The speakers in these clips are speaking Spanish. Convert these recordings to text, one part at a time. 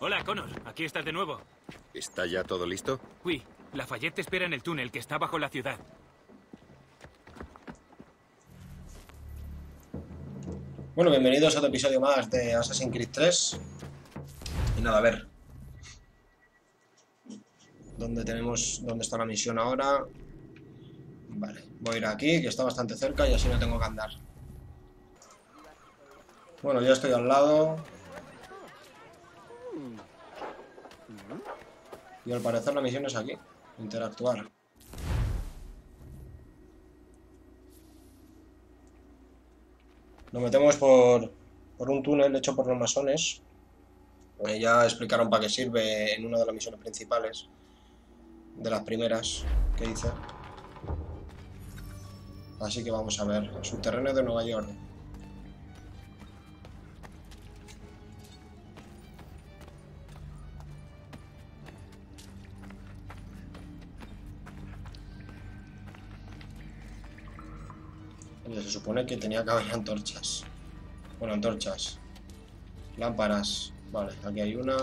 Hola, Connor. Aquí estás de nuevo. ¿Está ya todo listo? Oui. Lafayette te espera en el túnel que está bajo la ciudad. Bueno, bienvenidos a otro episodio más de Assassin's Creed 3. Y nada, a ver. ¿Dónde está la misión ahora? Vale, voy a ir aquí, que está bastante cerca y así no tengo que andar. Bueno, ya estoy al lado. Y al parecer la misión es aquí. Interactuar. Nos metemos por un túnel hecho por los masones. Ya explicaron para qué sirve en una de las misiones principales. De las primeras que hice. Así que vamos a ver. Subterráneo de Nueva York. Se supone que tenía que haber antorchas. Bueno, antorchas. Lámparas. Vale, aquí hay una.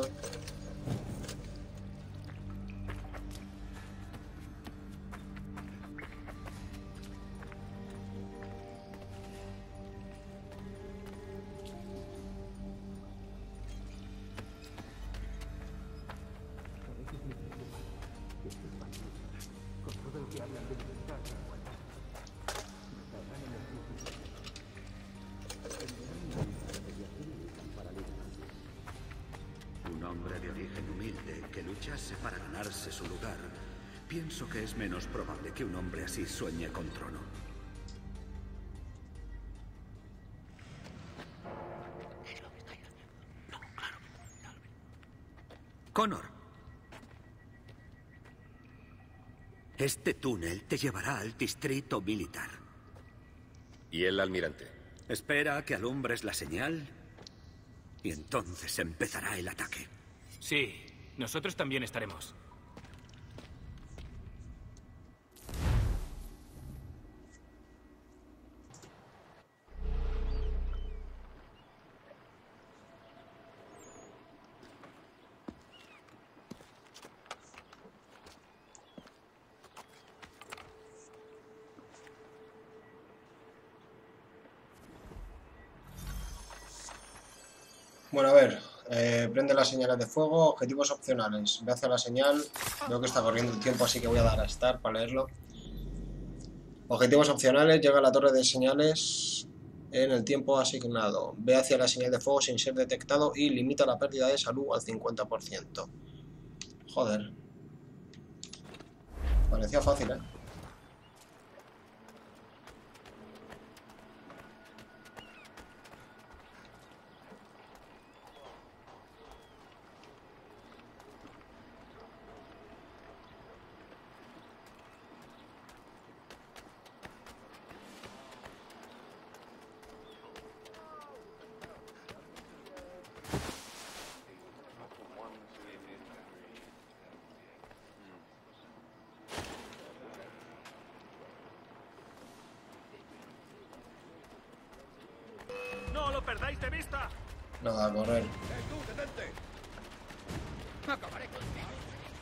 Un hombre así sueña con trono. Connor, este túnel te llevará al distrito militar. ¿Y el almirante? Espera a que alumbres la señal y entonces empezará el ataque. Sí, nosotros también estaremos. Bueno, a ver, prende las señales de fuego, objetivos opcionales. Ve hacia la señal, veo que está corriendo el tiempo, así que voy a dar a estar para leerlo. Objetivos opcionales, llega a la torre de señales en el tiempo asignado. Ve hacia la señal de fuego sin ser detectado y limita la pérdida de salud al 50%. Joder. Parecía fácil, ¿eh? Nada, a correr.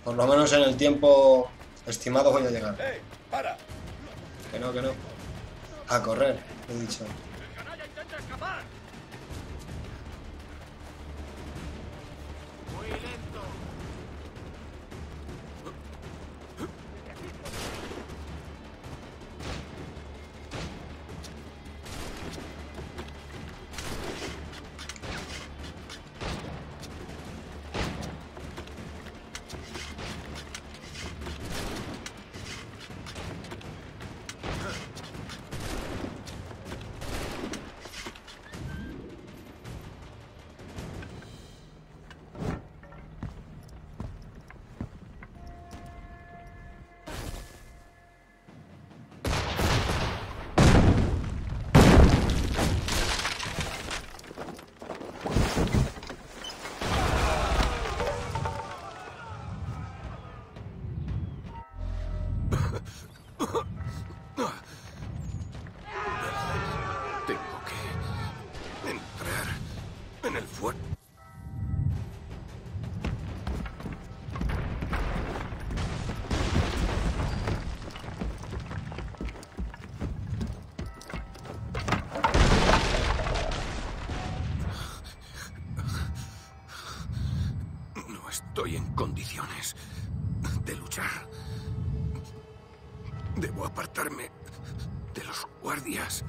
Por lo menos en el tiempo estimado voy a llegar. Que no, que no. A correr, he dicho. no estoy en condiciones de luchar. Debo apartarme de los guardias.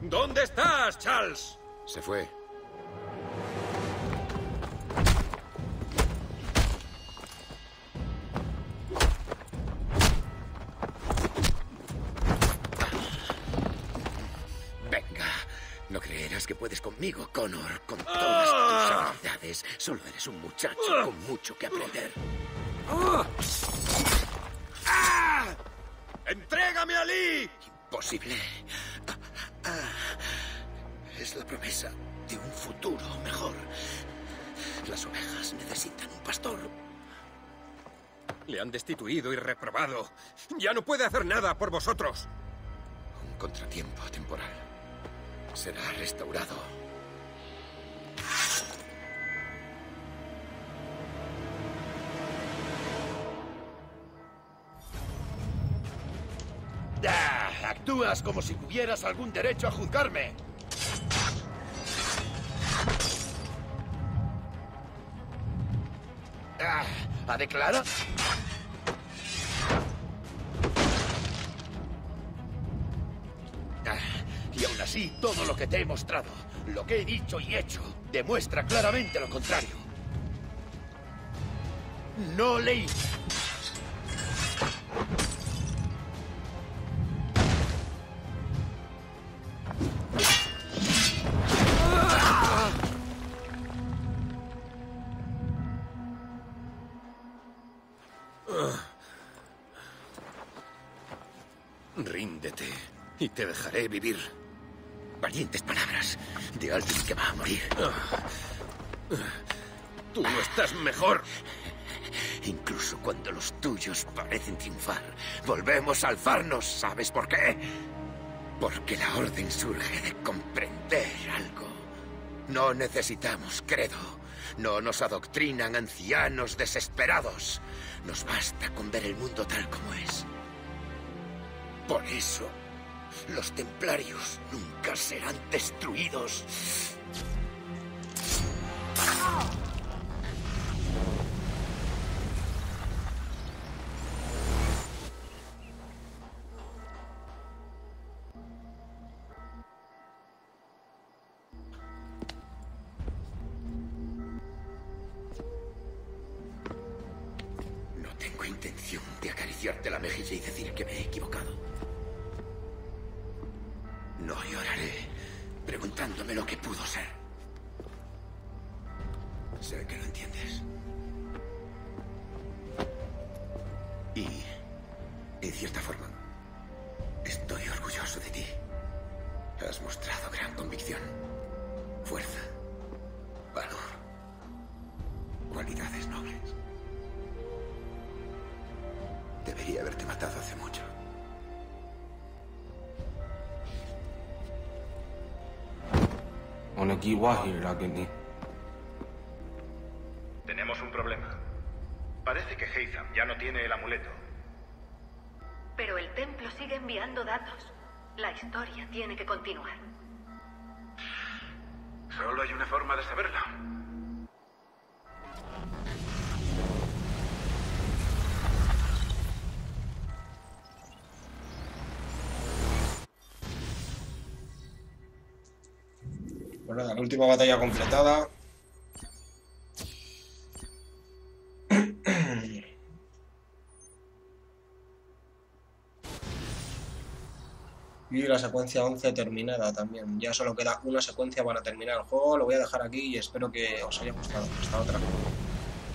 ¿Dónde estás, Charles? Se fue. Venga, no creerás que puedes conmigo, Connor, con todas tus habilidades. Solo eres un muchacho con mucho que aprender. ¡Entrégame a Lee! Imposible. Es la promesa de un futuro mejor. Las ovejas necesitan un pastor. Le han destituido y reprobado. Ya no puede hacer nada por vosotros. Un contratiempo temporal. Será restaurado. Actúas como si tuvieras algún derecho a juzgarme. ¿A declarar? Y aún así, todo lo que te he mostrado, lo que he dicho y hecho, demuestra claramente lo contrario. No leí. Ríndete y te dejaré vivir. Valientes palabras de alguien que va a morir. Tú estás mejor. Incluso cuando los tuyos parecen triunfar, volvemos a alzarnos. ¿Sabes por qué? Porque la orden surge de comprender algo. No necesitamos credo. No nos adoctrinan ancianos desesperados. Nos basta con ver el mundo tal como es. Por eso, los templarios nunca serán destruidos. No tengo intención de acariciarte la mejilla y decir que me he equivocado. No lloraré preguntándome lo que pudo ser. Sé que lo entiendes. Y, en cierta forma, estoy orgulloso de ti. Has mostrado gran convicción, fuerza, valor, cualidades nobles. Debería haberte matado hace mucho. Tenemos un problema. Parece que Haytham ya no tiene el amuleto. Pero el templo sigue enviando datos. La historia tiene que continuar. Solo hay una forma de saberla. Bueno, la última batalla completada. Y la secuencia 11 terminada también. Ya solo queda una secuencia para terminar el juego. Lo voy a dejar aquí y espero que os haya gustado esta otra.